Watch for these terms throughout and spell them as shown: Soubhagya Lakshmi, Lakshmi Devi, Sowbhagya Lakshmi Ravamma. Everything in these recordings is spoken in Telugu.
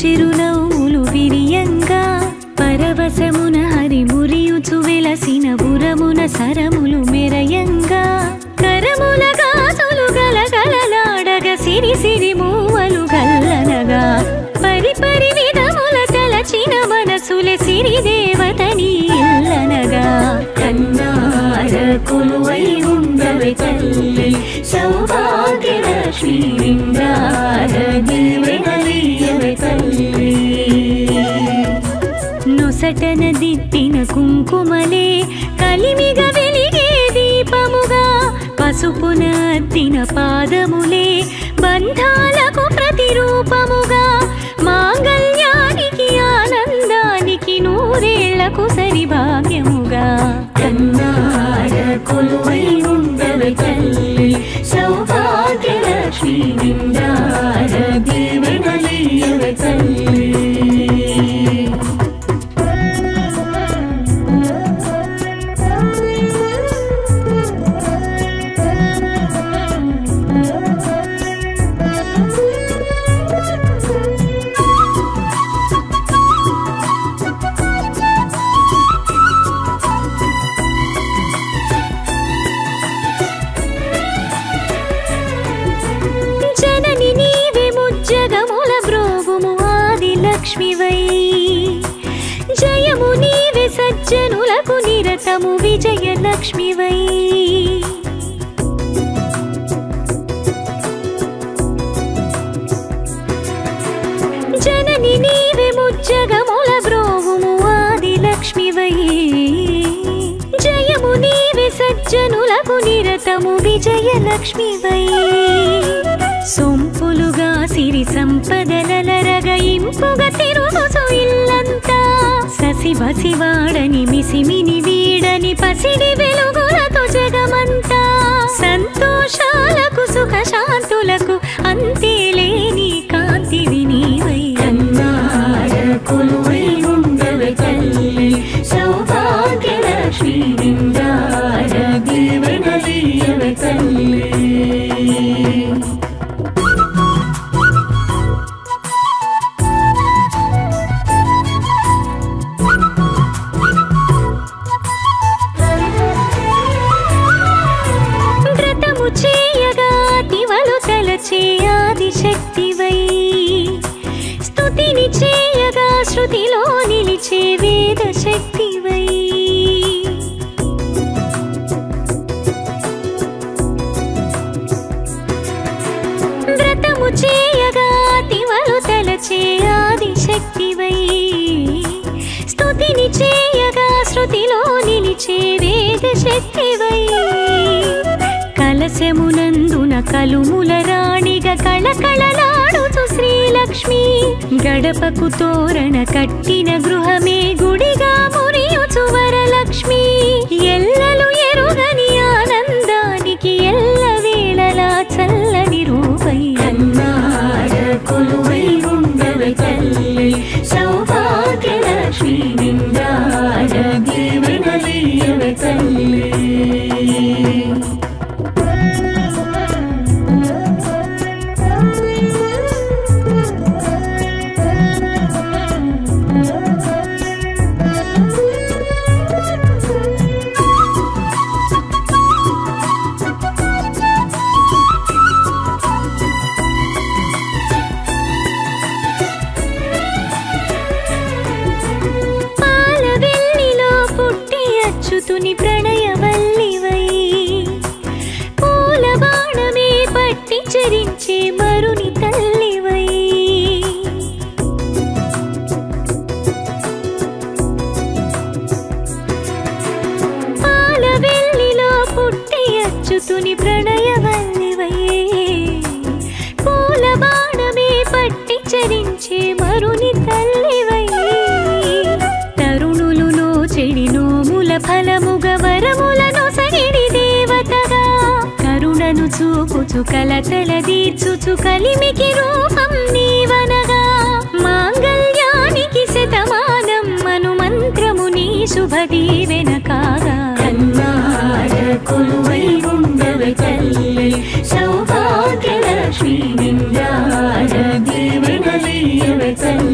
చిరునవ్వులు విరియంగా పరవశమున హరి మురియుచు వెలసిన బురమున సరములు మెరయంగా కరముల గాతులు గలగలలాడగ సిరి సిరి మూవలు గల్లనగా పరిపరి విధముల తలచిన మనసులే సిరి దేవతని ఇల్లనగా కన్నార కొలువై ఉండవే తల్లి సౌభాగ్య లక్ష్మి విందార దివే కలియవే తల్లి నొసటన దిట్టిన కుంకుమలే కలిమిగ వెలిగే దీపముగా పసుపున అద్దిన పాదములే బంధాలకు ప్రతిరూపముగా మాంగళ్యానికి ఆనందానికి నూరేళ్లకు సరి భాగ్యముగా కన్నార కొలువై ఉండవే తల్లి సౌభాగ్య లక్ష్మి నిండార దీవె కలియవే తల్లి జనులకు నిరతము విజయ లక్ష్మి వై జనని నీవే ముజ్జగముల బ్రోవుము ఆది లక్ష్మి వై జయము నీవే సజ్జనులకు నిరతము విజయ లక్ష్మి వై సొంపులుగా సిరి సంపదలలరగ ఇంపుగా తిరుగుచు ఇల్లంతా శివ శివాడని మిసిమిని వీడని పసిడి వెలుగులతో జగమంతా సంతోషాలకు సుఖ శాంతులకు అంతే లేని కాంతివి నీవై కన్నార కొలువై ఉండవే తల్లి సౌభాగ్య లక్ష్మి నిండార దీవె కలియవే తల్లి శృతిలో నిలిచే వేద శక్తివై వ్రతము చేయగా తివలు తలచే ఆది శక్తివై స్తుతిని చేయగా శృతిలో నిలిచే వేద శక్తివై కలశమునందున కలుముల రాణిగా కళకళలాడుచు శ్రీలక్ష్మి గడపకు తోరణ కట్టిన గృహమే గుడిగా మురియుచు వరలక్ష్మి ఎల్లలు ఎరుగని ఆనందానికి ఎల్లవేళలా చల్లని రూపై కన్నార కొలువై ఉండవే తల్లి సౌభాగ్య లక్ష్మి నిండార దీవె కలియవే తల్లి కలతల దీర్చుచు కలిమికి రూపం నీవనగా మాంగళ్యానికి శతమానం మను మంత్రము నీ శుభదీవెన కాగా కన్నార కొలువై ఉండవే తల్లి సౌభాగ్య లక్ష్మి నిండార దీవె కలియవే తల్లి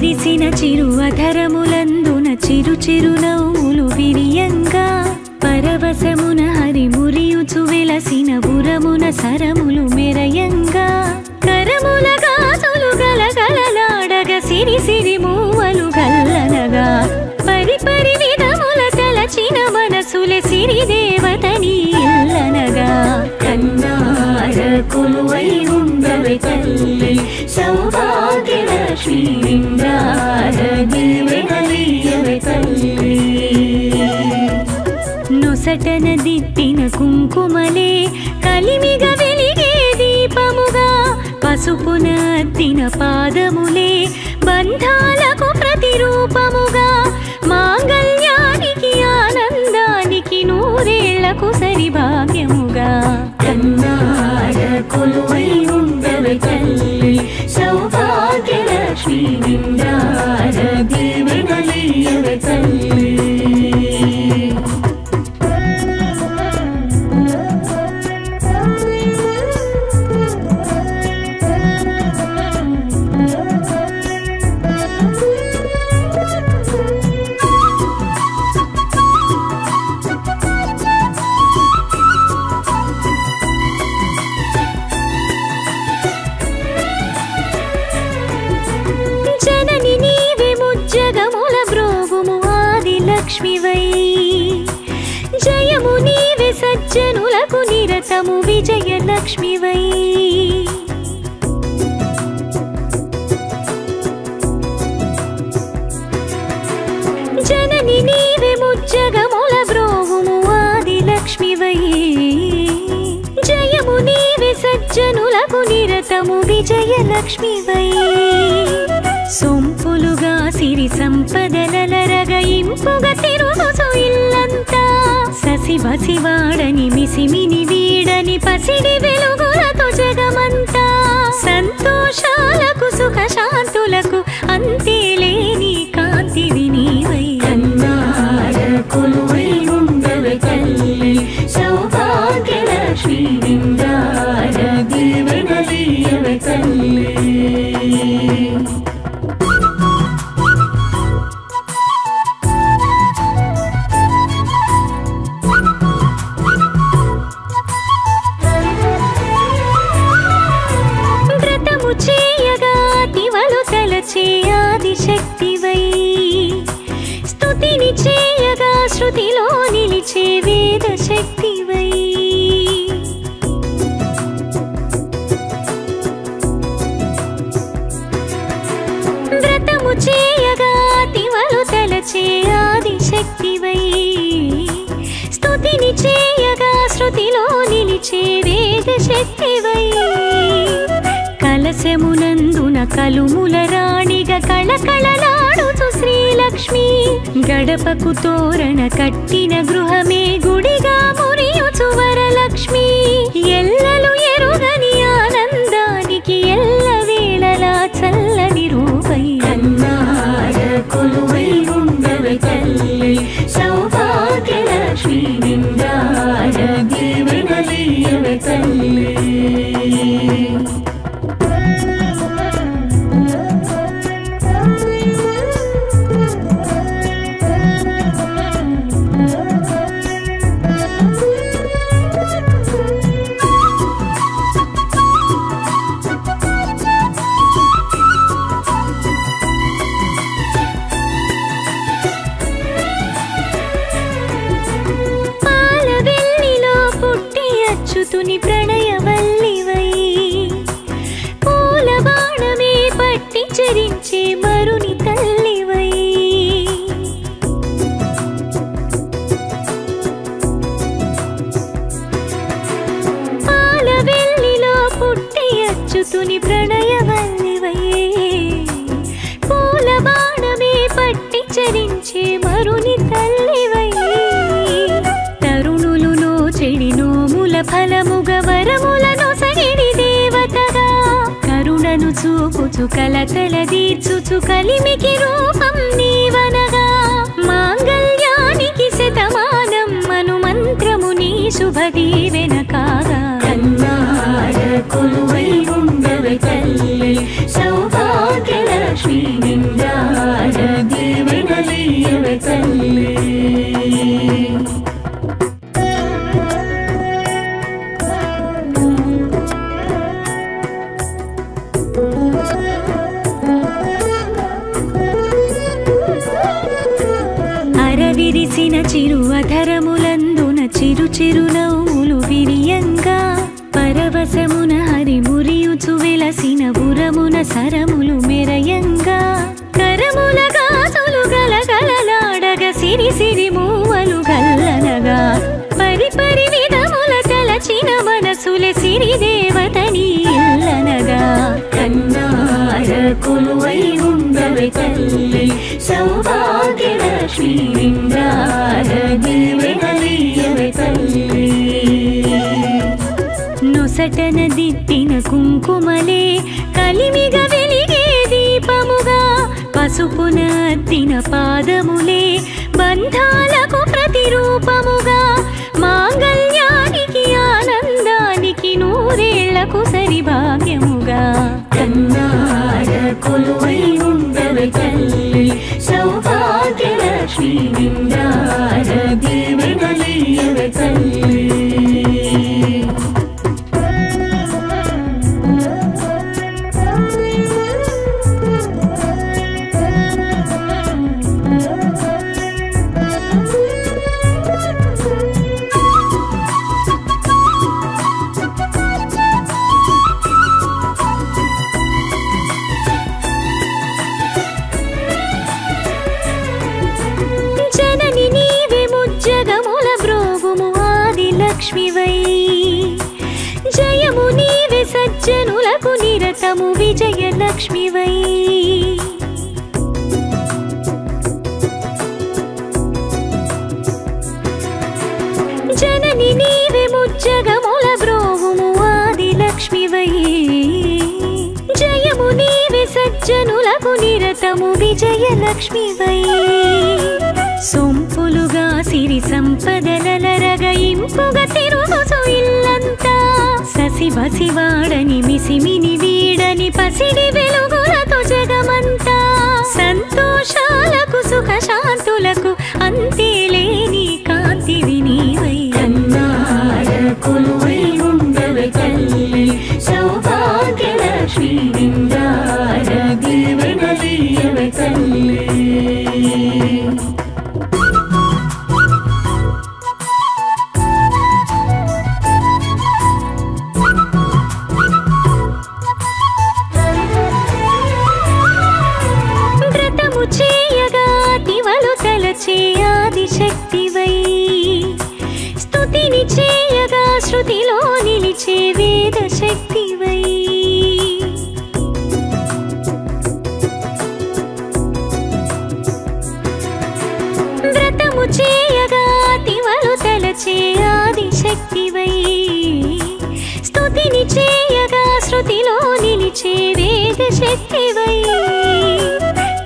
విరిసిన చిరు అధరములందున చిరు చిరు నవ్వులు విరియంగా పరవశమున హరి మురియుచు వెలసిన బురమున సరములు మెరయంగా కరముల గాజులు గలగలలాడగ సిరి సిరి మూవలు గల్లనగా పరిపరి విధముల తలచిన మనసులే సిరి దేవతని ఇల్లనగా కన్నార కొలువై ఉండవే తల్లి సౌభాగ్య లక్ష్మి నిండార దీవె కలియవే తల్లి నొసటన దిట్టిన కుంకుమలే కలిమిగ వెలిగే దీపముగా పసుపున అద్దిన పాదములే బంధాలకు ప్రతిరూపముగా మాంగళ్యానికి ఆనందానికి నూరేళ్లకు సరి భాగ్యముగా కన్నార కొలువై ఉండవే తల్లి సౌభాగ్య లక్ష్మి నిండార దీవె కలియవే తల్లి జనులకు నిరతము విజయ లక్ష్మి వై జనని నీవే ముజ్జగముల బ్రోవుము ఆది లక్ష్మి వై జయము నీవే సజ్జనులకు నిరతము విజయ లక్ష్మి వై సొంపులుగా సిరి సంపదలలరగయింపుగా తిరుగుచు ఇల్లంతా శివ శివాడని మిసిమిని వీడని పసిడి వెలుగులతో జగమంతా సంతోషాలకు సుఖ శాంతులకు అంతే లేని కాంతివి నీవై కన్నార కొలువై ఉండవే తల్లి సౌభాగ్య లక్ష్మి నిండార దీవె కలియవే తల్లి శృతిలో నిలిచే వేద శక్తివై వ్రతము చేయగా తివలు తలచే ఆది శక్తివై స్తుతిని చేయగా శృతిలో నిలిచే వేద శక్తివై కలశమునందున కలుముల రాణిగా కళకళలాడుచు శ్రీలక్ష్మి గడపకు తోరణ కట్టిన గృహమే గుడిగా మురియుచు వరలక్ష్మి ఎల్లలు ఎరుగని ఆనందానికి ఎల్లవేళలా చల్లని రూపై కన్నార కొలువై ఉండవే తల్లి సౌభాగ్య లక్ష్మి నిండార దీవె కలియవే తల్లి చూపుచు కలతల దీర్చుచు కలిమికి రూపం నీవనగా మాంగళ్యానికి శతమానం అను మంత్రము నీ శుభదీవెన కాగా కన్నార కొలువై ఉండవే తల్లి సౌభాగ్య లక్ష్మి నిండా చిరు అధరములందున చిరు చిరు నవ్వులు విరియంగా పరవశమున హరి మురియుచు వెలసిన బురమున సరములు మెరయంగా కరముల గాతులు గలగలలాడగ సిరి సిరి మూవలు గల్లనగా పరి పరి విధముల తలచిన మనసులే సిరి దేవతని ఇల్లనగా కన్నార కొలువై ఉండవే తల్లి సౌభాగ్య లక్ష్మి విందార దివే కలియవే తల్లి నొసటన దిట్టిన కుంకుమలే కలిమిగ వెలిగే దీపముగా పసుపున అద్దిన పాదములే బంధాలకు ప్రతిరూపముగా మాంగళ్యానికి ఆనందానికి నూరేళ్లకు సరి భాగ్యముగా కన్నార కొలువై ఉండవే తల్లి సౌభాగ్య లక్ష్మి విందార దివే కలియవే తల్లి జనులకు నిరతము విజయ లక్ష్మి వై జనని నీవే ముజ్జగముల బ్రోవుము ఆది లక్ష్మి వై జయము నీవే సజ్జనులకు నిరతము విజయ లక్ష్మి వై సొంపులుగా సిరి సంపదలలరగ ఇంపుగా తిరుగుచు ఇల్లంతా శివ శివాడని మిసిమిని వీడని పసిడి వెలుగులతో జగమంతా సంతోషాలకు సుఖ శాంతులకు అంతే లేని కాంతివి నీవై కన్నార కొలువై ఉండవే తల్లి సౌభాగ్య లక్ష్మి విందార దివే కలియవే తల్లి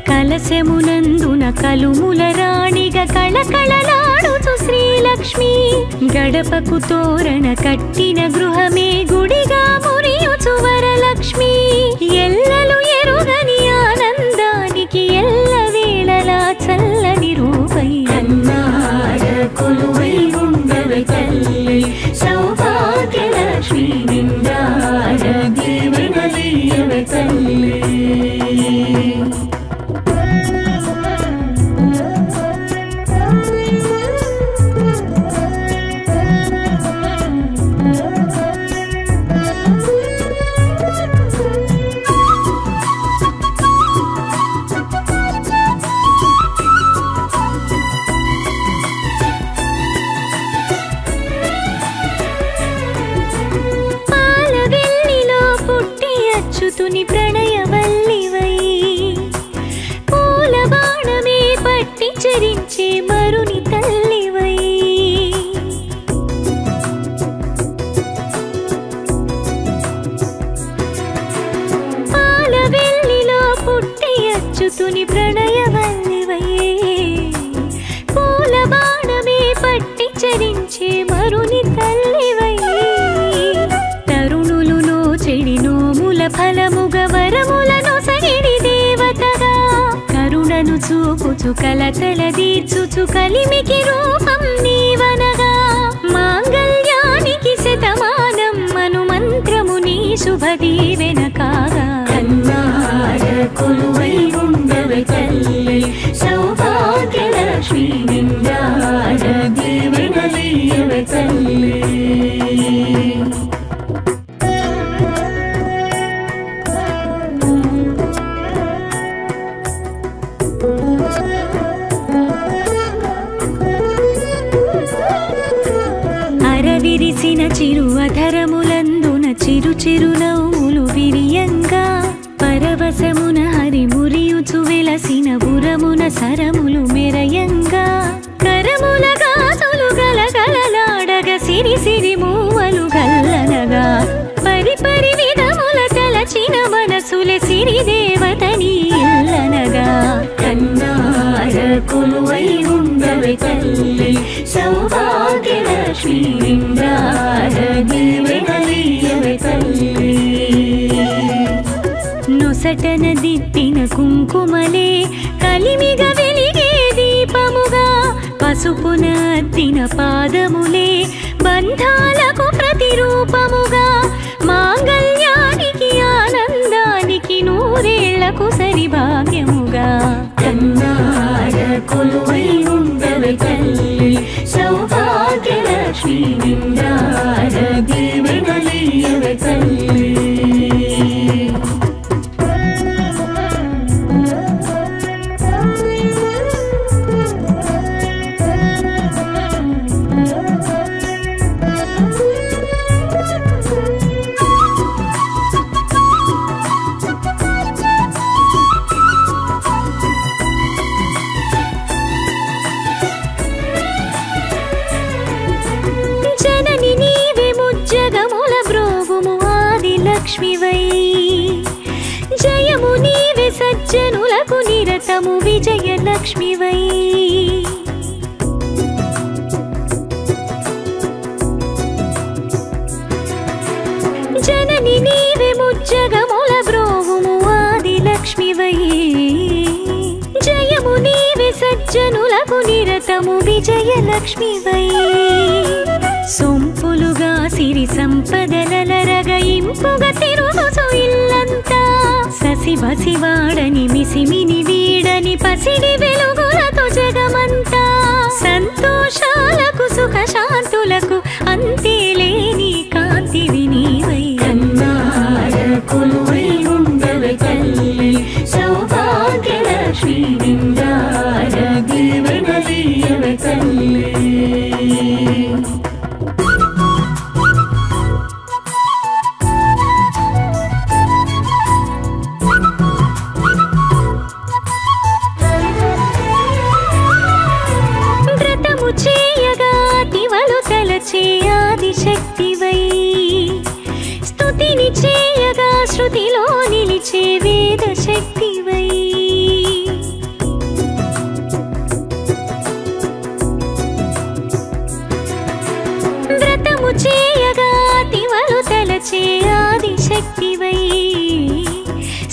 కలశమునందున కలుముల రాణిగా కళకళలాడుచు శ్రీలక్ష్మి గడపకు తోరణ కట్టిన గృహమే గుడిగా మురియుచు వరలక్ష్మి ఎల్లలు ఎరుగని ఆనందానికి ఎల్లవేళలా చల్లని రూపై కన్నార కొలువై ఉండవే తల్లి సౌభాగ్య లక్ష్మి విందార దివే కలియవే తల్లి కలతల దీర్చుచు కలిమికి రూపం నీవనగా మాంగళ్యానికి శతమానం మను మంత్రము నీ శుభదీవెన కాగా కన్నార కొలువై ఉండవే తల్లి సౌభాగ్య లక్ష్మి విందార విరిసిన చిరు అధరములందున చిరు చిరునవ్వులు విరియంగా పరవశమున హరి మురియుచు వెలసిన బురమున సరములు మెరయంగా కరముల గాసులు గలగలలాడగ సిరి సిరి మూవలు గల్లనగా పరి పరి విధముల తలచిన మనసులే సిరి దేవతని ఇల్లనగా కన్నార కొలువై ఉండవే తల్లి సౌభాగ్య లక్ష్మి ఇంద్రార నీవే కలియవే తల్లి నొసటన దిట్టిన కుంకుమలే కలిమిగ వెలిగే దీపముగా పసుపున అద్దిన పాదములే బంధాలకు ప్రతిరూపముగా మాంగళ్యానికి ఆనందానికి నూరేళ్లకు సరి భాగ్యముగా కన్నార కొలువై ఉండవే తల్లి సౌభాగ్య లక్ష్మి ఇంద్రార నీవే కలియవే తల్లి సజ్జనులకు నిరతము విజయ లక్ష్మివై జనని నీవే ముజ్జగముల బ్రోవుము ఆది లక్ష్మివై జయము నీవే సజ్జనులకు నిరతము విజయ లక్ష్మివై సొంపులుగా సిరి సంపదలలరగ ఇంపుగా తిరుగుచు ఇల్లంతా ససిబసివాడని మిసిమిని వీడని పసిడి వెలుగులతో జగమంతా సంతోషాలకు సుఖశాంతులకు అంతే లేని కాంతివి నీవై కన్నార కొలువై ఉండవే తల్లి సౌభాగ్య లక్ష్మి ఇంద్రార నీవే కలియవే తల్లి శృతిలో నిలిచే వేద శక్తివై వ్రతము చేయగా తివలు తలచే ఆది శక్తివై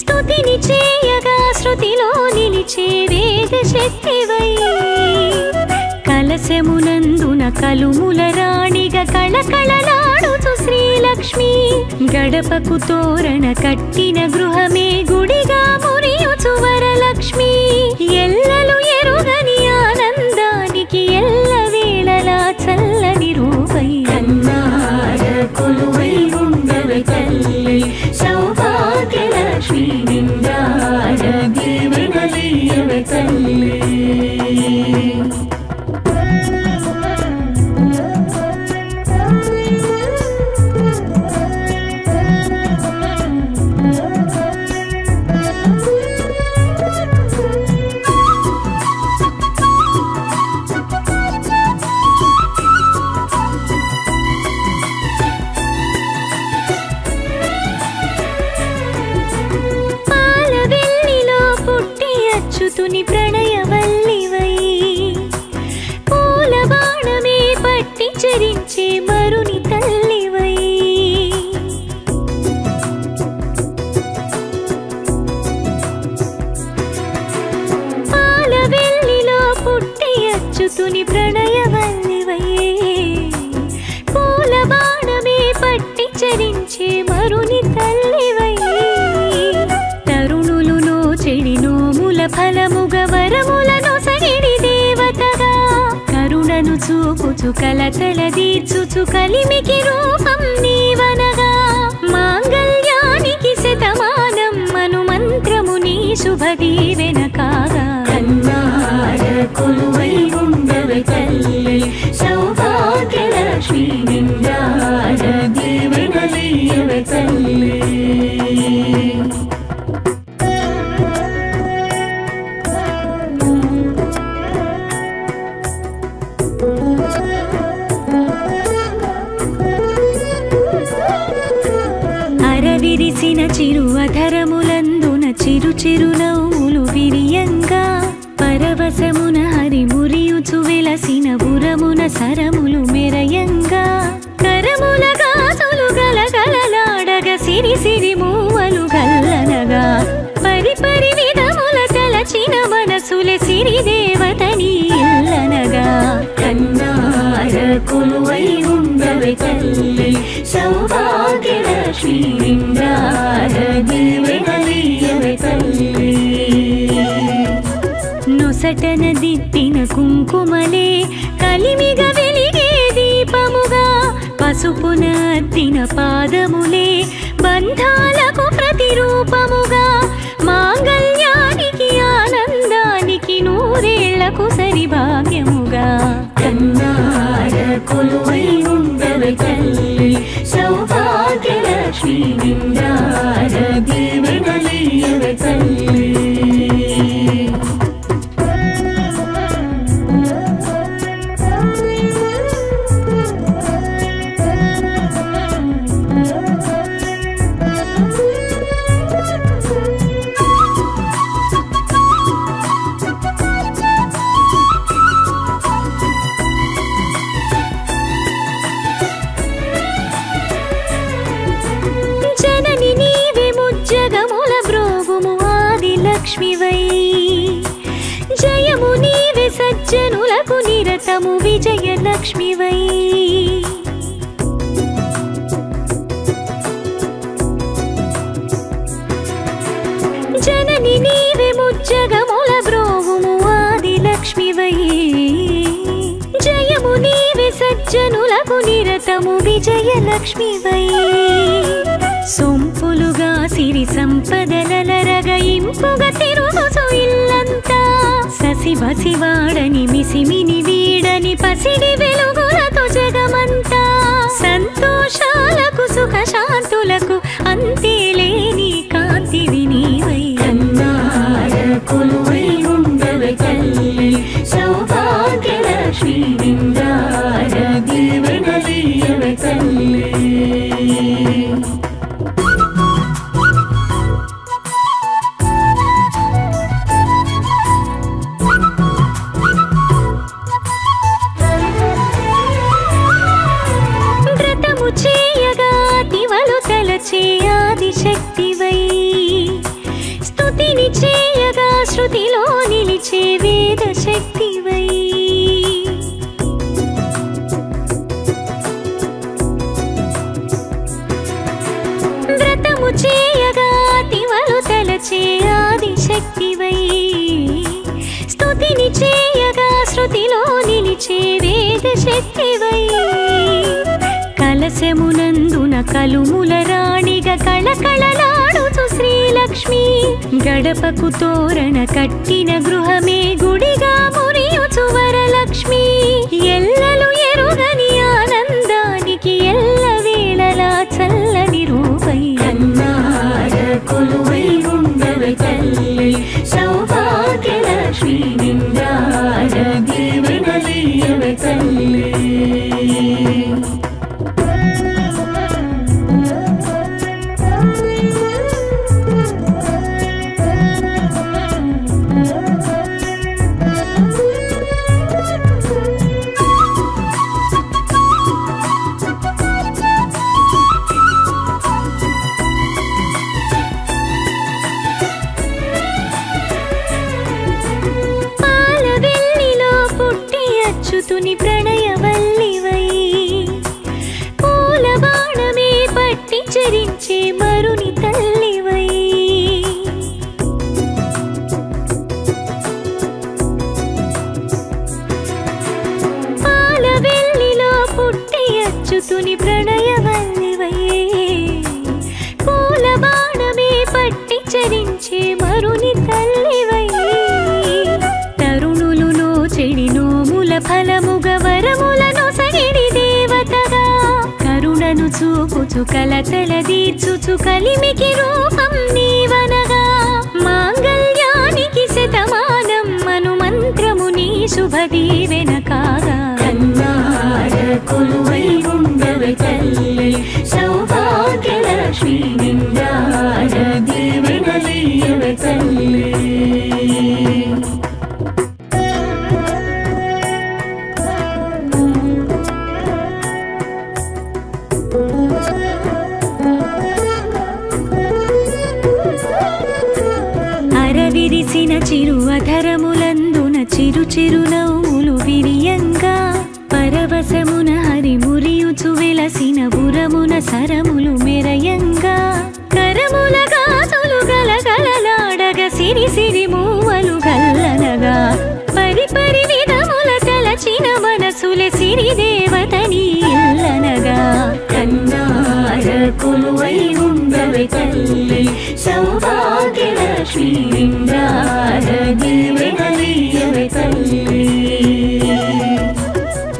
స్తుతిని చేయగా శృతిలో నిలిచే వేద శక్తివై కలశమునందున కలుముల రాణిగా కళకళలాడుచు శ్రీలక్ష్మి గడపకు తోరణ కట్టిన గృహమే గుడిగా మురియుచు వరలక్ష్మి ఎల్లలు ఎరుగని ఆనందానికి ఎల్లవేళలా చల్లని రూపై కన్నార కొలువై ఉండవే తల్లి సౌభాగ్య లక్ష్మి ఇంద్రార నీవే కలియవే తల్లి చూపుచు కలతల దీర్చుచు కలిమికి రూపం నీవనగా మాంగళ్యానికి శతమానం మను మంత్రము నీ శుభదీవెన కాగా కన్నార కొలువై ఉండవే తల్లి సౌభాగ్య లక్ష్మి నిండా ಜೀವನದಲ್ಲಿಯೇ ತಲ್ಲಿ అరవిరిసిన చిరు అధరములందున చిరు చిరు నవ్వులు విరియంగా పరవశమున హరి మురియుచు వెలసిన బురమున సరములు మెరయంగా सिरी सिरी मूवलु गल्लनगा परि परि विधमुल तलचिन मनसुले सिरी देवतनी इल्लनगा कन्नार कोलुवै उंडवे तल्ली सौभाग्य लक्ष्मी इंदार दीवेनलियवे तल्ली नोसटन दित्तिन कुंकुमले कलिमिग वेलिगे दीपमुगा पसुपुन अद्दिन पादमुले బంధాలకు ప్రతిరూపముగా మాంగళ్యానికి ఆనందానికి నూరేళ్లకు సరి భాగ్యముగా కన్నార కొలువై ఉండవే తల్లి సౌభాగ్య లక్ష్మి నిందార దీవెనలియవే తల్లి సజ్జనులకు నిరతము విజయ లక్ష్మివై జనని నీవే ముజ్జగముల బ్రోవుము ఆది లక్ష్మివై జయము నీవే సజ్జనులకు నిరతము విజయ లక్ష్మివై సొంపులుగా సిరి సంపదలలరగ ఇంపుగా తిరుగుచు ఇల్లంతా శివ శివాడని మిసిమిని వీడని పసిడి వెలుగులతో జగమంతా సంతోషాలకు సుఖ శాంతులకు అంతే లేని కాంతి వినివై కన్నార కొలువై ఉండవే తల్లి సౌభాగ్య లక్ష్మి నిందార దీవెనలియవే తల్లి శృతిలో నిలిచే వేద శక్తివై వ్రతము చేయగా తివలు తలచే ఆది శక్తివై స్తుతిని చేయగా శృతిలో నిలిచే వేద శక్తివై కలశమునందున కలుముల రాణిగా కళకళలాడుచు శ్రీలక్ష్మి గడపకు తోరణ కట్టిన గృహమే గుడిగా మురియుచు వరలక్ష్మి ఎల్లలు ఎరుగని ఆనందానికి ఎల్లవేళలా చల్లని రూపై కన్నార కొలువై ఉండవే తల్లి సౌభాగ్య లక్ష్మి నిందార దీవెనలియవే తల్లి చుచుకల తలది చుచుకలిమికి రూపం నీవనగా మాంగళ్యానికి శతమానం మనుమంత్రముని శుభదీవెన కాగా కన్నార కొలువై ఉండవే తల్లి సౌభాగ్య లక్ష్మి నిందార దీవెనలియవే తల్లి చిరువధరములందున చిరుచిరునవ్వులు విరియంగా పరవశమున హరి మురియుచు వెలసిన బురమున సరములు మెరయంగా కరముల గాజులు గలగలలాడగ సిరి సిరి మూవలు గల్లనగా పరిపరి విధముల తలచిన మనసులే సిరి దేవతని ఇల్లనగా కన్నార కొలువై ఉండవే తల్లి సౌభాగ్య లక్ష్మి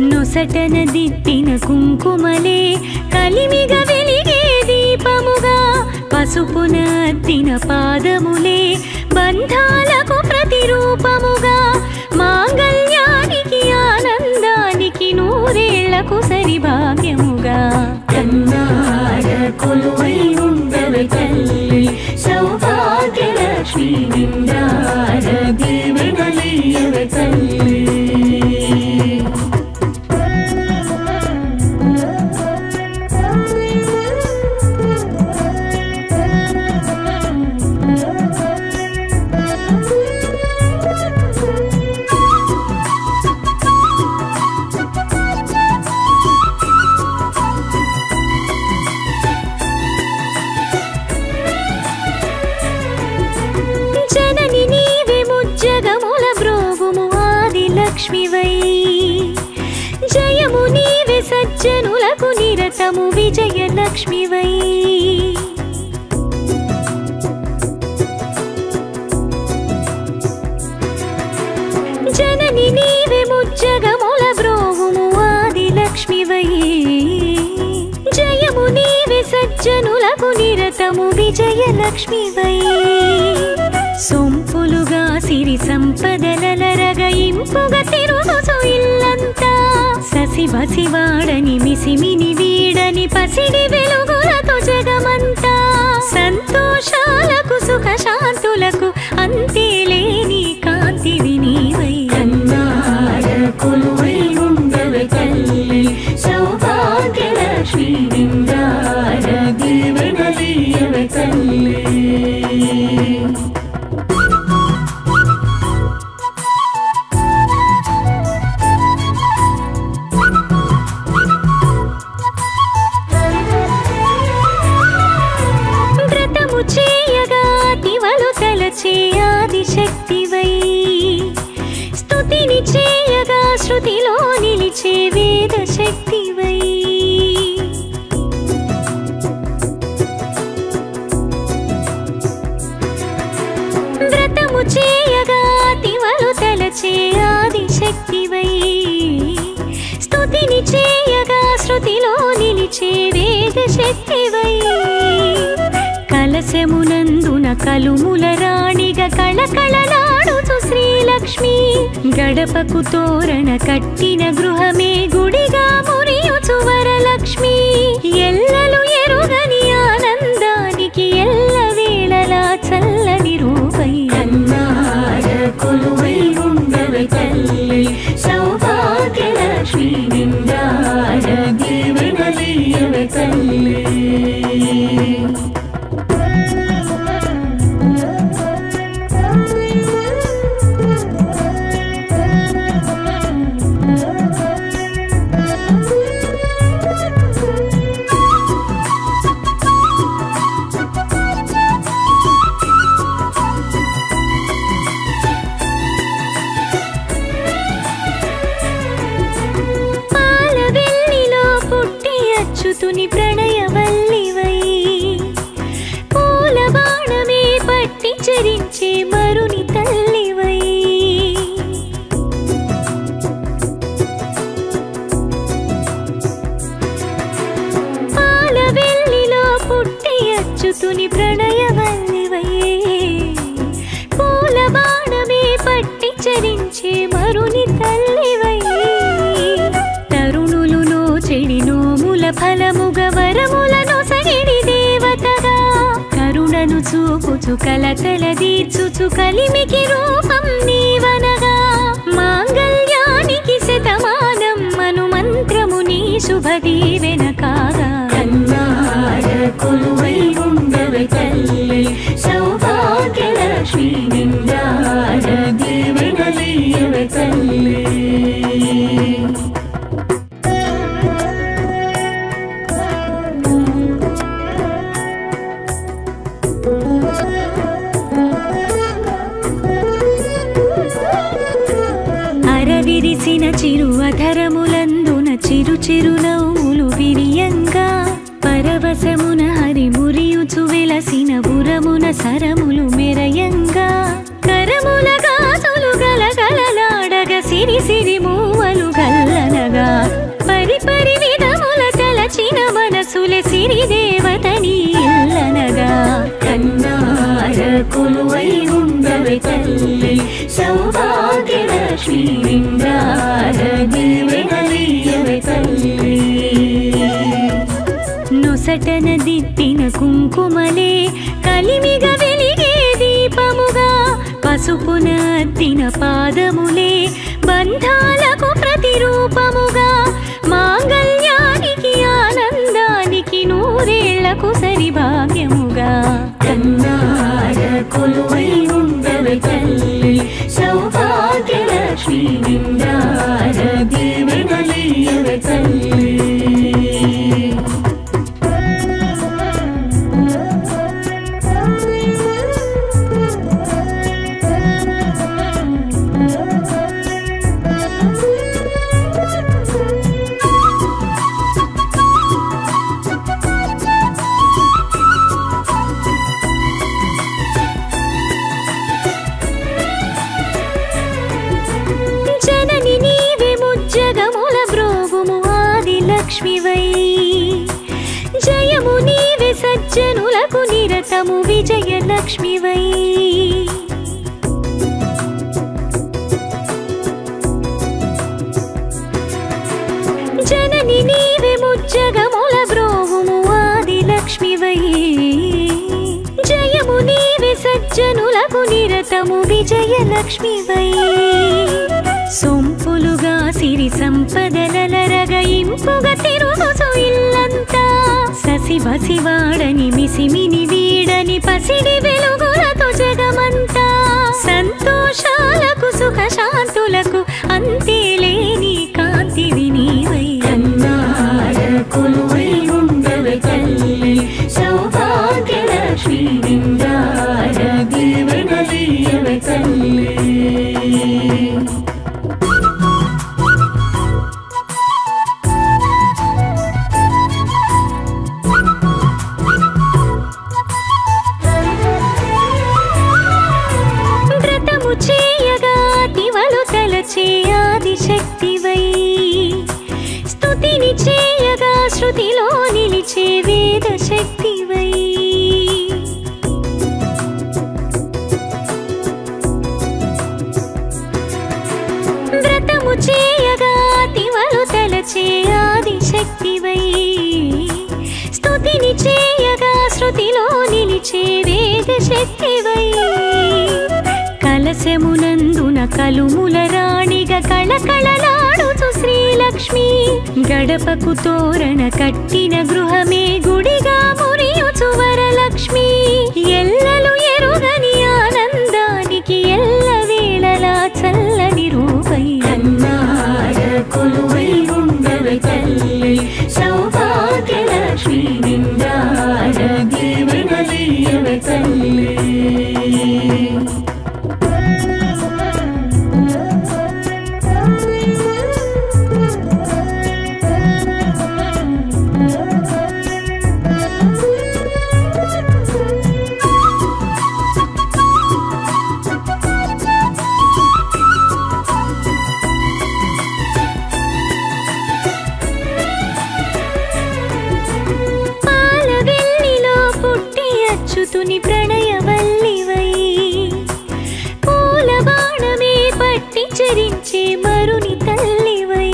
నొసటన దిట్టిన కుంకుమలే కలిమిగ వెలిగే దీపముగా పసుపున అద్దిన పాదములే బంధాలకు ప్రతిరూపముగా మాంగళ్యానికి ఆనందానికి నూరేళ్లకు సరిభాగ్యముగా కన్నార కొలువై ఉండవే తల్లి సౌభాగ్య లక్ష్మి నిందార దీవెనలియవే తల్లి తము విజయ లక్ష్మి వై జనని నీవే ముజ్జగముల బ్రోవుము ఆది లక్ష్మి వై జయము నీవే సజ్జనులకు నిరతము విజయ లక్ష్మి వై సొంపులుగా సిరి సంపదలలరగయింపుగా తిరుగుచు ఇల్లంతా శివ శివాడని మిసిమిని వీడని పసిడి వెలుగులతో జగమంతా సంతోషాలకు సుఖ శాంతులకు అంతే లేని కాంతి వినివై కన్నార కొలువై ఉండవే తల్లి సౌభాగ్య లక్ష్మి నిందార దీవెనలియవే తల్లి శృతిలో నిలిచే వేద శక్తివై వ్రతము చేయగా తివలు తలచే ఆది శక్తివై స్తుతిని చేయగా శృతిలో నిలిచే వేద శక్తివై కలశమునందున కలుముల రాణిగా కళకళలాడుచు శ్రీలక్ష్మి గడపకు తోరణ కట్టిన గృహమే గుడిగా మురియుచు వరలక్ష్మి ఎల్లలు ఎరుగని ఆనందానికి ఎల్లవేళలా చల్లని రూపై కన్నార కొలువై ఉండవే తల్లి సౌభాగ్య లక్ష్మి నిందార దీవెనలియవే తల్లి పాల వెళ్ళి హెచ్చరించే మరుని తల్లివై తరుణులునో చెడి నోముల ఫలముగ వరములను సగిడి దేవతగా కరుణను చూపుచు కలతల దీర్చుచు కలిమికి రూపం నీవనగా మాంగళ్యానికి శతమానం మను మంత్రము నీ శుభదీవెన కాగా కన్నార కొలువై ఉండవే తల్లి సౌభాగ్య లక్ష్మి నిందార దీవెనలియవే తల్లి అరవిరిసిన చిరు అధరములందున చిరు చిరు నవ్వులు విరియంగా పరవశమున హరి మురియుచు వెలసిన బురమున సరములు మెరయంగా కరముల గాజులు గలగలలాడగ సిరి సిరి మూవలు గల్లనగా పరిపరి విధముల తలచిన మనసులే సిరి దేవతని ఇల్లనగా కన్నార కొలువై ఉండవే తల్లి సౌభాగ్య లక్ష్మి నిందార దీవెనలియవే తల్లి సటన దిట్టిన కుంకుమలే కలిమిగ వెలిగే దీపముగా పసుపున అద్దిన పాదములే బంధాలకు ప్రతిరూపముగా మాంగళ్యానికి ఆనందానికి నూరేళ్లకు సరి భాగ్యముగా కన్నార కొలువై ఉండవే తల్లి సౌభాగ్య లక్ష్మి నిందార దీవెనలియవే తల్లి సజ్జనులకు నిరతము విజయ లక్ష్మివై జనని నీవే ముజ్జగముల బ్రోవుము ఆది లక్ష్మివై జయము నీవే సజ్జనులకు నిరతము విజయ లక్ష్మివై సొంపులుగా సిరి సంపదలలరగయింపుగా తిరుగుచు ఇల్లంతా శివ శివాడని మిసిమిని వీడని పసిడి వెలుగులతో జగమంతా సంతోషాలకు సుఖ శాంతులకు అంతేలేని కాంతివి నీవై కన్నార కొలువై ఉండవే తల్లి సౌభాగ్య లక్ష్మి నిందార దీవెనలియవే తల్లి ఆదిశక్తివై స్తుతిని చేయగా శృతిలో నిలిచే వేద శక్తివై వ్రతము చేయగా తివలు తలచే ఆదిశక్తివై స్తుతిని చేయగా శృతిలో నిలిచే వేద శక్తివై కలశమునందున కలుముల రాణిగ కళకళలాడుచు శ్రీలక్ష్మి గడపకు తోరణ కట్టిన గృహమే గుడిగా మురియుచు వరలక్ష్మి ఎల్లలు ఎరుగని ఆనందానికి ఎల్లవేళలా చల్లని రూపై కన్నార కొలువై ఉండవే తల్లి సౌభాగ్య లక్ష్మి నిందార దీవెనలియవే తల్లి అవతరించే మరుని తల్లివై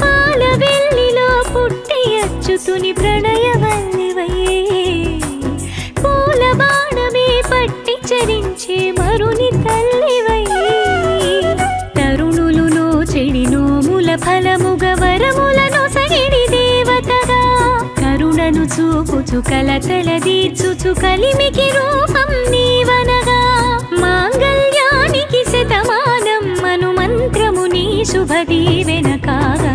పాల వెల్లిలో పుట్టి అచ్చుతుని ప్రణయవల్లివై పూల బాణమే పట్టి చరించే మరుని తల్లివై తరుణులులో చెడి నోముల ఫలముగ వరములను సగిడి దేవతగా కరుణను చూపుచు కలతల దీర్చుచు కలిమికి రూపం నీవనగా మాంగళ్యానికి శతమానం మనుమంత్రము నీ శుభదీవెన కాగా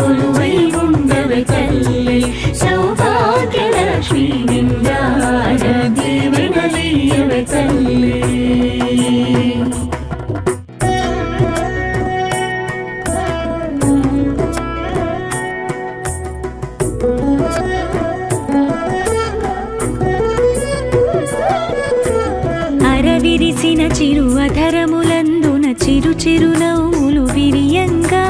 కొలువై ఉండవే తల్లి సౌభాగ్య లక్ష్మి నిందార దీవెనలియవే తల్లి అరవిరిసిన చిరు అధరములందున చిరు చిరు నవ్వులు విరియంగా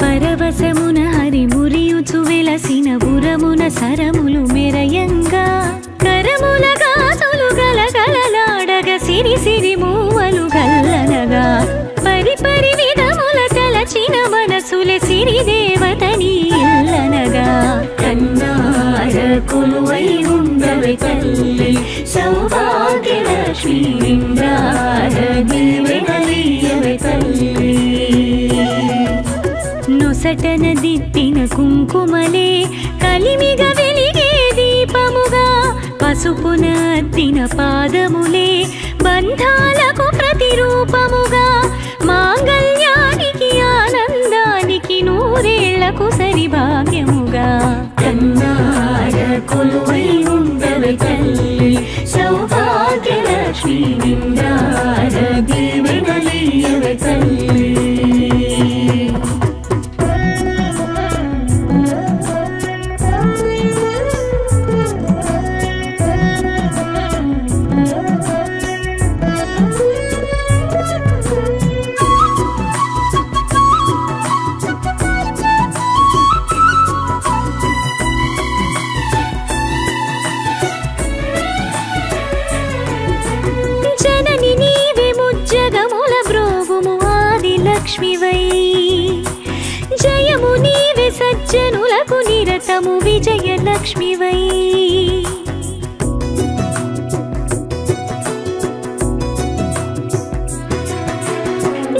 పరవశమున హరి మురియుచు వెలసిన బురమున సరములు మెరయంగా కరముల గాజులు గలగలలాడగ సిరి సిరి మూవలు గల్లనగా పరిపరి విధముల తలచిన మనసులే సిరి దేవతని ఇల్లనగా కన్నార కొలువై ఉండవే తల్లి సౌభాగ్య లక్ష్మి నిందార దీవెనలియవే తల్లి సటన దిట్టిన కుంకుమలే కలిమిగ వెలిగే దీపముగా పసుపున అద్దిన పాదములే బంధాలకు ప్రతిరూపముగా మాంగళ్యానికి ఆనందానికి నూరేళ్లకు సరి భాగ్యముగా కన్నార కొలువై ఉండవే తల్లి సౌభాగ్య లక్ష్మి నిందార దీవెనలియవే తల్లి సజ్జనులకు నిరతము విజయ లక్ష్మివై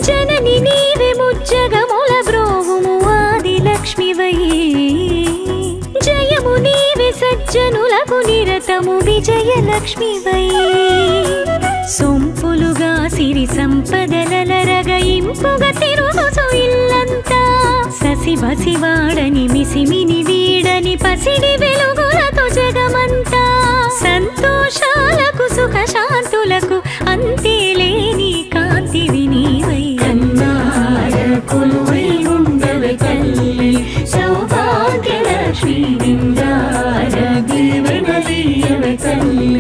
జనని నీవే ముజ్జగముల బ్రోవుము ఆది లక్ష్మివై జయము నీవే సజ్జనులకు నిరతము విజయ లక్ష్మివై సొంపులుగా సిరి సంపదలలరగయింపుగా తిరుగుచు ఇల్లంతా శివ శివాడని మిసిమిని వీడని పసిడి వెలుగులతో జగమంతా సంతోషాలకు సుఖ శాంతులకు అంతే లేని కాంతివి నీవై కన్నార కొలువై ఉండవే తల్లి సౌభాగ్య లక్ష్మి నిందార దీవెనలియవే తల్లి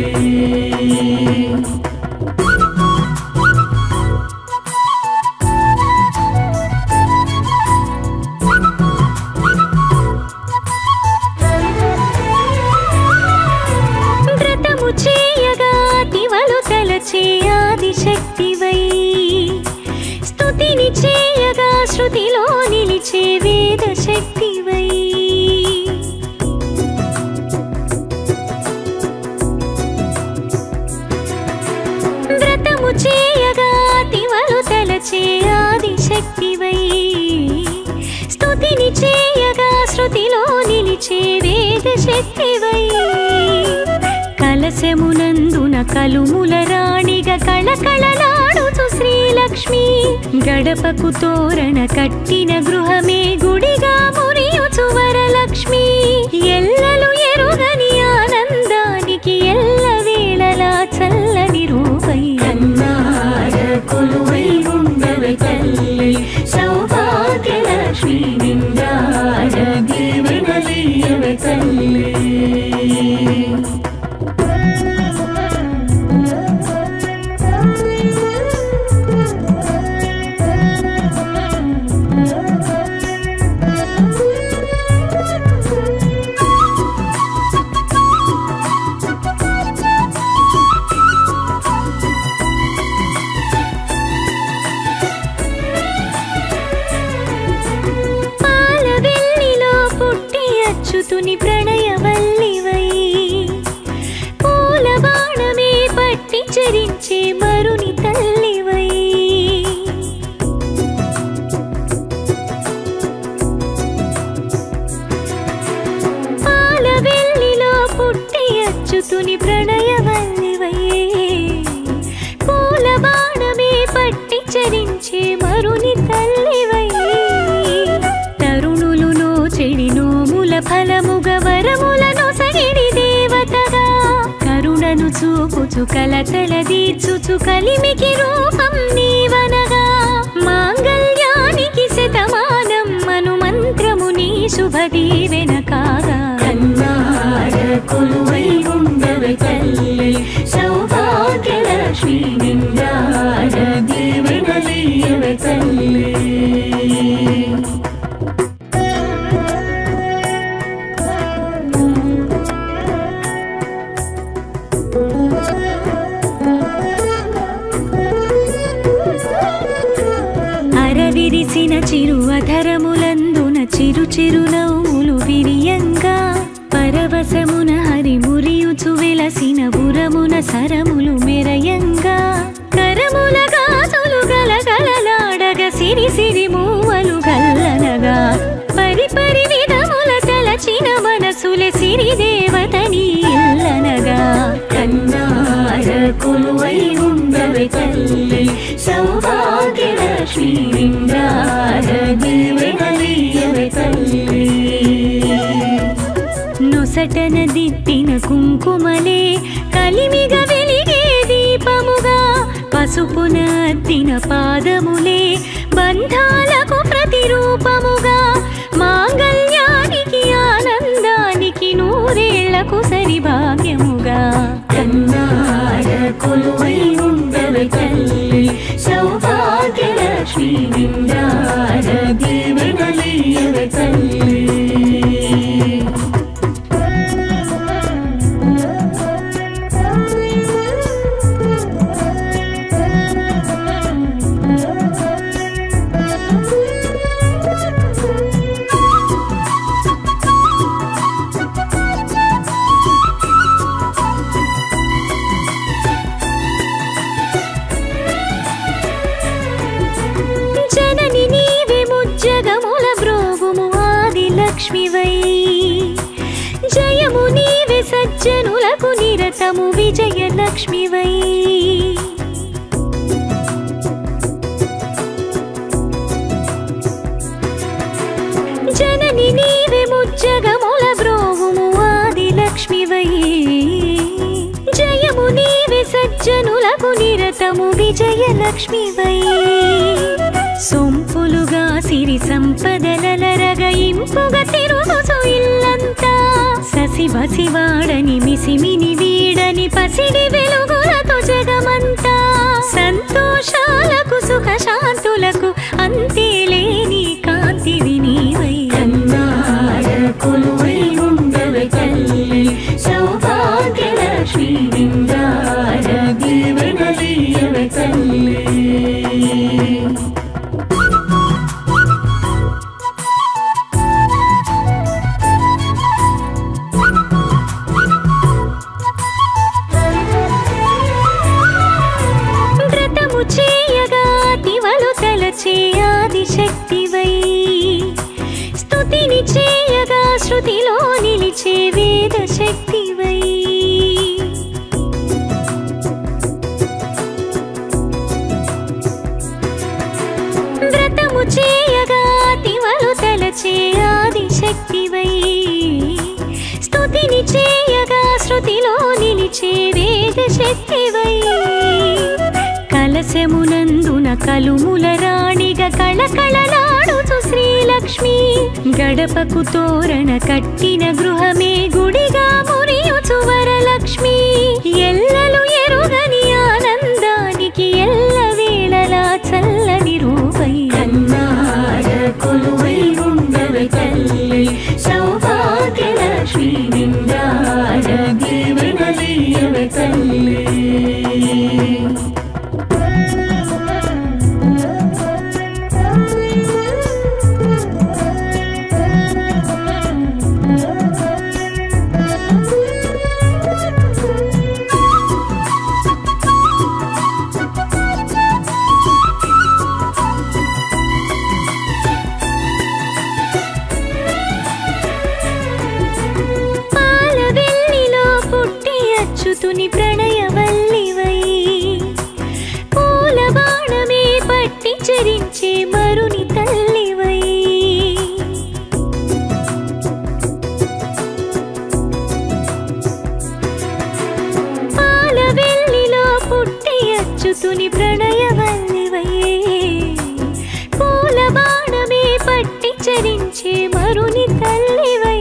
శక్తివై స్తుతిని చేయగా శృతిలో నిలిచే వేద శక్తివై వ్రతము చేయగా తివలు తలచే ఆది శక్తివై స్తుతిని చేయగా శృతిలో నిలిచే వేద శక్తివై కలశమునందున కలుముల రాణిగ కళకళలాడుచు శ్రీలక్ష్మి గడపకు తోరణ కట్టిన గృహమే గుడిగా మురియుచు వరలక్ష్మి ఎల్లలు ఎరుగని ఆనందానికి ఎల్లవేళలా చల్లని రూపై కన్నార కొలువై ఉండవే తల్లి సౌభాగ్య లక్ష్మి నిందార దీవెనలియవే తల్లి प्रणयवल्लिवै पूलबाणमे पट्टि चरिंचे मरुनि तल्लिवै पालवेल्लिलो पुट्टि अच्चुतुनि प्रणयवल्लिवै पूलबाणमे पट्टि चरिंचे मरुनि तल्लिवै तरुणुलुनो चेडिनो फलमुग वरमुलनु सगिडि देवतगा करुणनु चूपुचु कलतलदीर्चुचु कलिमिकि रूपं नीवनगा मांगल्यानिकि शतमानं मनुमंत्रमु नी शुभदीवेन कागा कन्नार कोलुवै उंडवे तल्लि सौभाग्य लक्ष्मी निन्नार देवेन लीयवे तल्लि चिरु अधरमुलंदुन चिरु चिरु नव्वुलु विरियंगा परवसमुन हरि मुरियुचु विलसिन बुरमुन सरमुलु मेरयंगा करमुल गाजुलु गलगललाडग सिरि सिरि मूवलु गल्लनगा परि परि विधमुल तलचिन मनसुले सिरि देवतनी इल्लनगा कन्नार कोलुवै उंडवे तल्लि सौभाग्य लक्ष्मी निन्नार देवेनलीयवे तल्लि नोसटन दिट्टिन कुंकुमले कलिमिग वेलिगे दीपमुगा पसुपुन अद्दिन पादमुले बंधालकु प्रतिरूपमुगा मांगल्यानिकि आनंदानिकि नूरेळ्ळकु सरिभाग्यमुगा कन्नार कोलुवै उंडवे तल्लि सौभाग्य लक्ष्मी निन्नार देवेनलीयवे तल्लि जयमु नीवे सज्जनुलकु निरतमु विजय लक्ष्मी वै जननी नीवे मुज्जगमुल ब्रोवुमु आदि लक्ष्मी वै जयमु नीवे सज्जनुलकु निरतमु विजय लक्ष्मी वै सोंपुलुगा सिरि संपदललरग इंपुग तिरुगुसु इल्लंता ससि बसि वाडनि मिसिमिनि वीडनि पसिडि वेलुगुलतो जगमंता संतोषालकु सुख शांतुलकु अंते लेनि कांतिवि नीवै कन्नार कोलुवै उंडवे तल्लि सौभाग्य लक्ष्मी निन्नार देवेनलीयवे तल्लि श्रुतिलो निलिचे वेद शक्ति वै व्रतमु चेयगा तिवलु तलचे आदि शक्ति वै स्तुतिनि चेयगा श्रुतिलो निलिचे वेद शक्ति वै कलशमुनंदुन कलुमुल राणिगा कळकळलाडुचु श्री लक्ष्मी गडपकु तोरण कट्टिन गृहमे गुडिगा मुरियुचु वरलक्ष्मी एल्ललु एरुगनि आनंदानिकि एल्लवेळला चल्लनि रूपै कन्नार कोलुवै उंडवे तल्लि सौभाग्य लक्ष्मी निन्नार देवेनलीयवे तल्लि सुनि प्रणयवल्लिवै पूलबाणमे पट्टि चरिंचे मरुनि तल्लिवै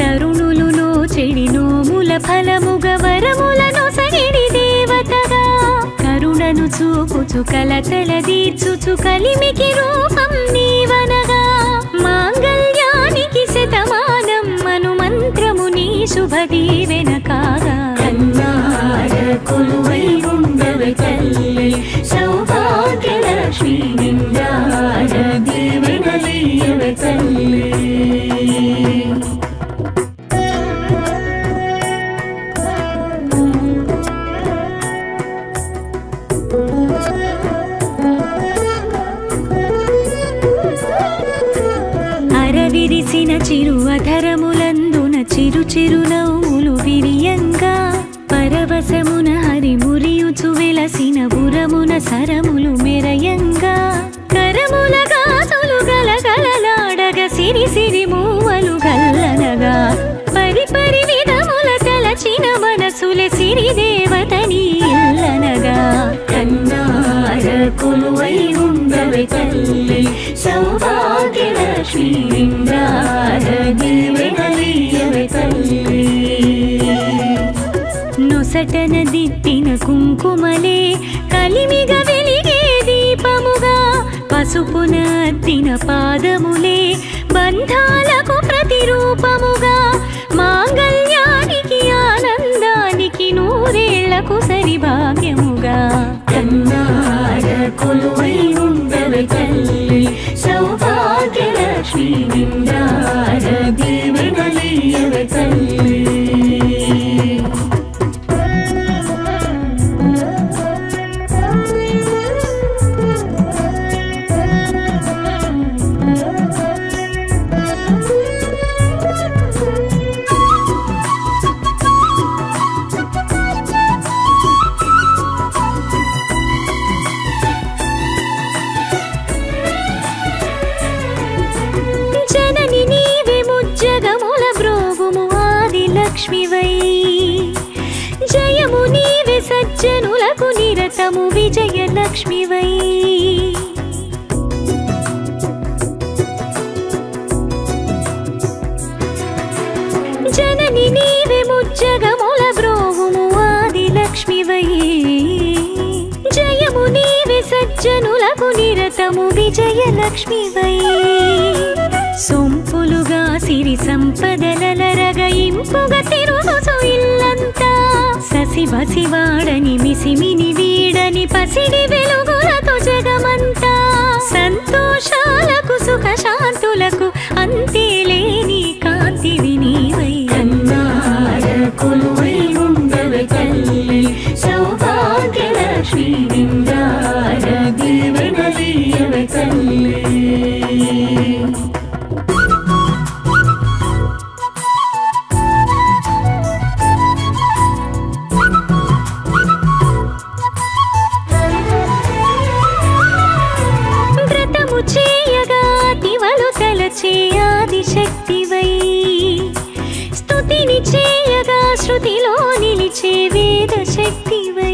तरुणुलु नोचेडि नोमुल फलमुग वरमुल नोसगिडि देवतगा करुणनु चूपुचु कलतल दीर्चुचु कलिमिकि रूपं नीवनगा मांगल्यानिकि शतमानं मनुमन्त्रमुनि शुभदीवेन कागा कुलुवै उंडवे तल्ले सौभाग्य लक्ष्मी निन्दार दीवनलीयवे तल्ले अरविरिसिन चिरु अधरमुलंदुन चिरु चिरु नव्वुलु विरियंगा परवसमुन हरि मुरियुचु विलसिन बुरमुन सरमुलु मेरयंगा करमुल गातुलु गलगललाडग सिरि सिरि मूवलु गल्लनगा परि परि विधमुल तलचिन मनसुले सिरि देवतनी इल्लनगा कन्नार कुलुवै उंडवे तल्ले सौभाग्य लक्ष्मी निन्दार दीवनलीयवे तल्ले सटन दिट्टिन कुंकुमले कलिमिग वेलिगे दीपमुगा पसुपुन अद्दिन पादमुले बंधालकु प्रतिरूपमुगा मांगल्यानिकि आनंदानिकि नूरेळ्ळकु सरिभाग्यमुगा कन्नार कुलुवै उंडवे तल्ले सौभाग्य लक्ष्मी निन्दार दीवनलीयवे तल्ले सज्जनुलकु निरतमु विजय लक्ष्मी वै जननी नीवे मुज्जगमुल ब्रोहुमु आदि लक्ष्मी वै जयमु नीवे सज्जनुलकु निरतमु विजय लक्ष्मी वै सोंपुलुगा सिरि संपदललरग इंपुग तिरुगुसु इल्लंता ससी बसी वाड़नी मिसिमिनी वीड़नी पसिनी वेलुगुलतो जगमंता संतोषालकु सुख शांतुलकु अंते लेनी कांति विनीवै कन्नार कुलुवै उंडवे तल्ले सौभाग्य लक्ष्मी निन्दार दीवनलीयवे तल्ले श्रुतिलो निलिचे वेद शक्ति वै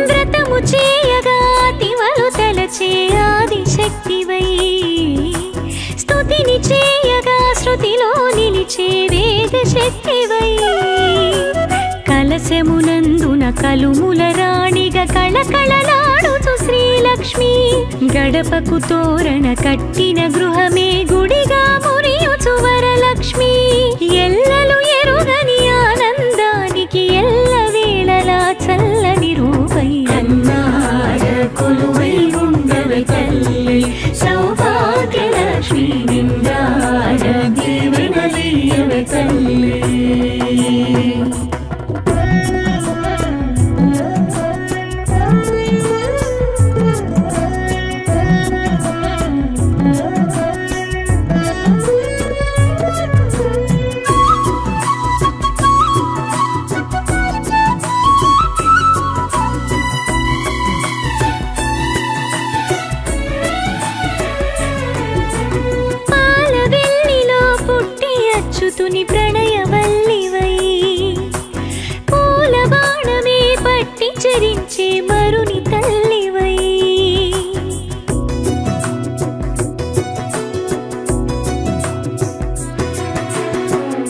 व्रतमु चेयगा तिवलु तलचे आदि शक्ति वै स्तुतिनि चेयगा श्रुतिलो निलिचे वेद शक्ति वै कलशमुनंदुन कलुमुल राणिगा कळकळलाडुचु श्री लक्ष्मी गडपकु तोरण कट्टिन गृहमे गुडिगा मुरियुचु वरलक्ष्मी एल्ललु एरुगनि आनंदानिकि एल्लवेळला चल्लनि रूपै कन्नार कुलुवै उंडवे तल्ले सौभाग्य लक्ष्मी निन्दार दीवनलीयवे तल्ले స్తుని ప్రణయవల్లివై పూలబాణమే పట్టి చరించే మరుని తల్లివై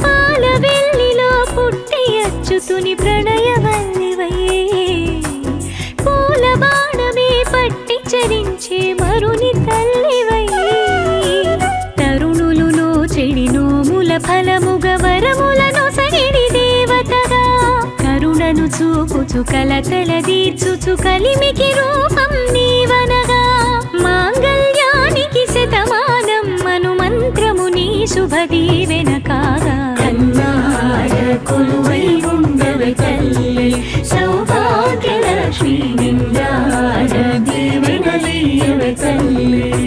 పాలవెల్లిలో పుట్టి అచ్చుతుని ప్రణయవల్లివై పూలబాణమే పట్టి చరించే మరుని తల్లివై ఫలముగవరములను సగిడి దేవతగా కరుణను చూపుచు కలతల దీర్చుచు కలిమికి రూపం నీవనగా మాంగళ్యానికి శతమానం అను మంత్రము నీ శుభదీవెన కాగా కన్నాడ కొలువై ఉండవే తల్లి సౌభాగ్య లక్ష్మి నిండాడ దీవెనలీయవే తల్లి